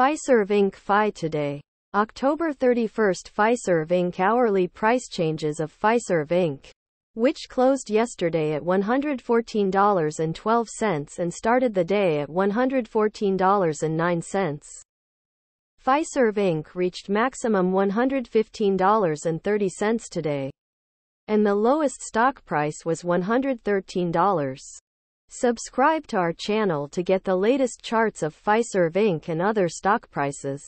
Fiserv Inc. Fi today. October 31. Fiserv Inc. Hourly price changes of Fiserv Inc., which closed yesterday at $114.12 and started the day at $114.09. Fiserv Inc. reached maximum $115.30 today, and the lowest stock price was $113. Subscribe to our channel to get the latest charts of Fiserv Inc. and other stock prices.